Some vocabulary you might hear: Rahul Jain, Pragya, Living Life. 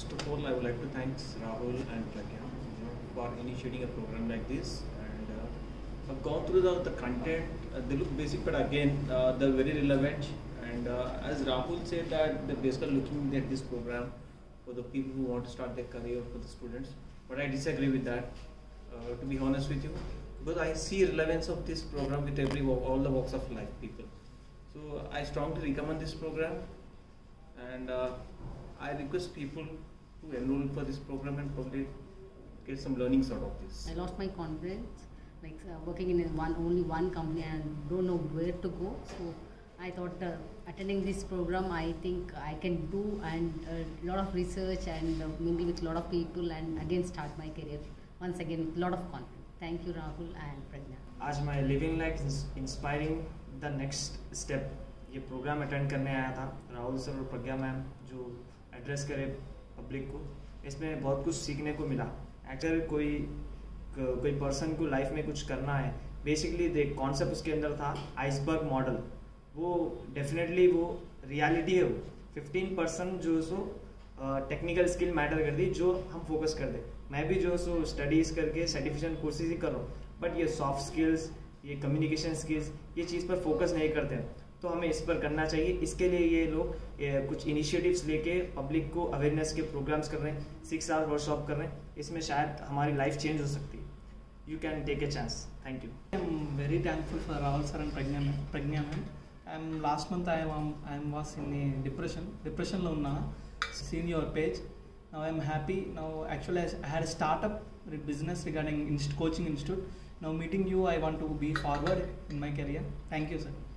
First of all, I would like to thank Rahul and Pragya for initiating a program like this. And I've gone through the content. They look basic, but again, they're very relevant. And as Rahul said, that they're basically looking at this program for the people who want to start their career, for the students. But I disagree with that, to be honest with you. Because I see relevance of this program with all the walks of life people. So I strongly recommend this program. And I request people to enroll for this program and probably get some learnings out of this. I lost my confidence, like working in only one company and don't know where to go. So I thought attending this program, I think I can do and a lot of research and mingle with a lot of people and again start my career once again with a lot of confidence. Thank you, Rahul and Pragya. आज मैं living life inspiring the next step ये program attend करने आया था Rahul sir और Pragya ma'am जो address करे public को इसमें बहुत कुछ सीखने को मिला एक्चुअली कोई person को life में कुछ करना है basically the concept उसके अंदर था iceberg model वो definitely वो reality है वो 15% जो सो टेक्निकल स्किल मैटर कर दी जो हम फोकस कर दे मैं भी जो सो स्टडीज़ करके सर्टिफिकेशन कोर्सेज ही कर रहा हूँ बट ये सॉफ्ट स्किल्स ये कम्युनिकेशन स्किल्स ये चीज़ पर फोकस नहीं करते हैं तो हमें इस पर करना चाहिए इसके लिए ये लोग कुछ इनिशिएटिव्स लेके पब्लिक को अवेयरनेस के प्रोग्राम्स कर रहे हैं 6 आवर वर्कशॉप कर रहे हैं इसमें शायद हमारी लाइफ चेंज हो सकती है you can take a chance thank you I am very thankful for Rahul sir and Pragya ma'am last month I was in a depression lo unna seen your page now I'm happy now actually I had a startup business regarding coaching institute now meeting you I want to be forward in my career thank you sir